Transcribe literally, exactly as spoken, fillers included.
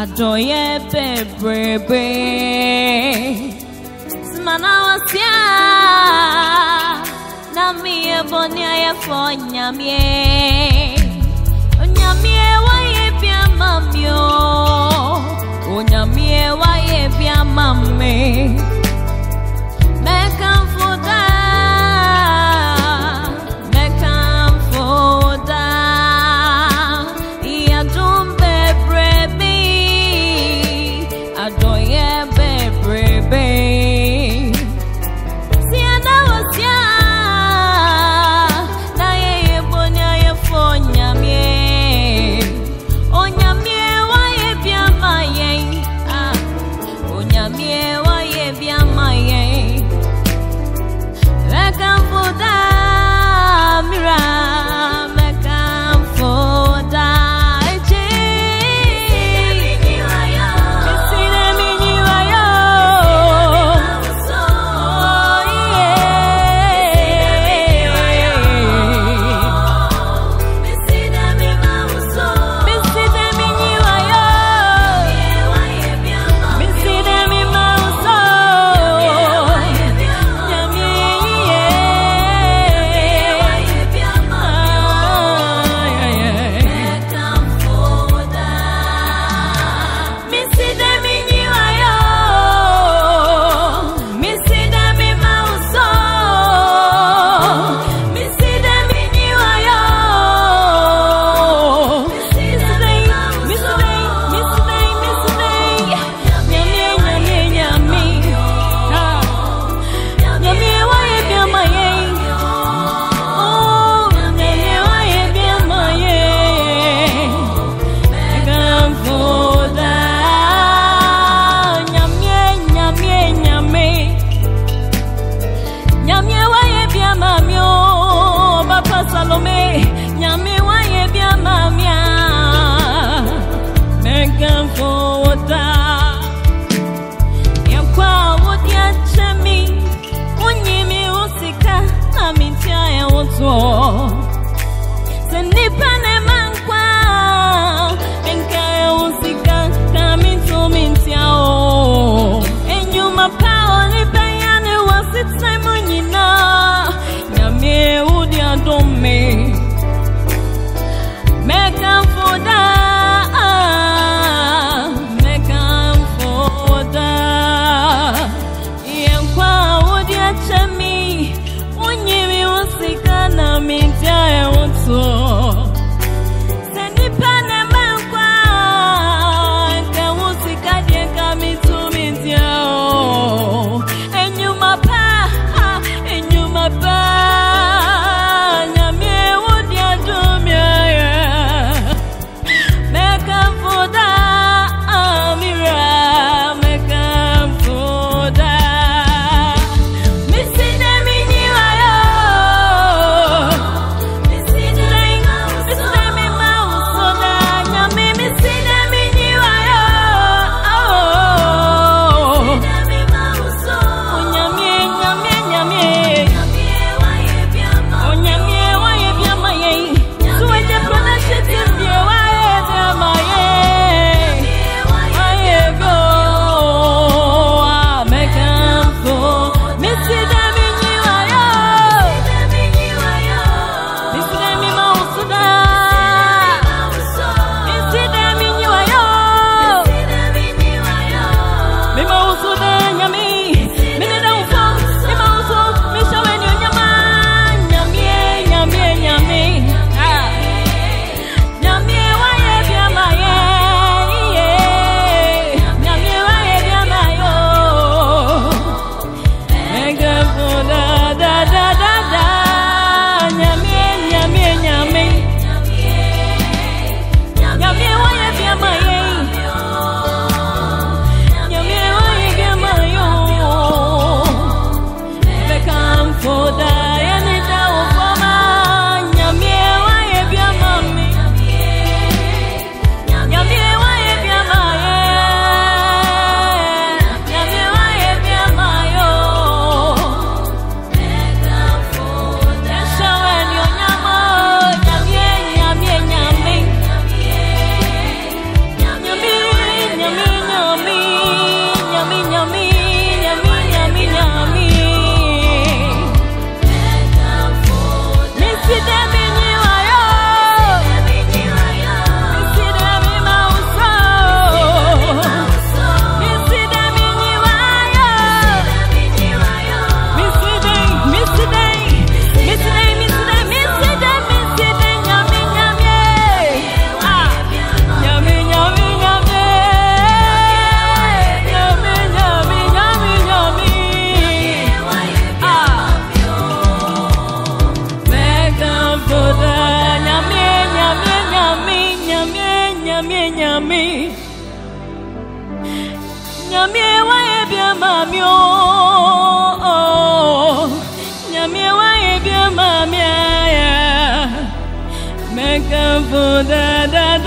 Adoye bebebe Simana wasia Na mie bonia ya fo nyamie Onyamie wa ye pia mamio Onyamie wa ye pia mame Meka mfuda Meka mfuda Iadum Chemi, unye mi usika na mintia e unso. vừa đã đã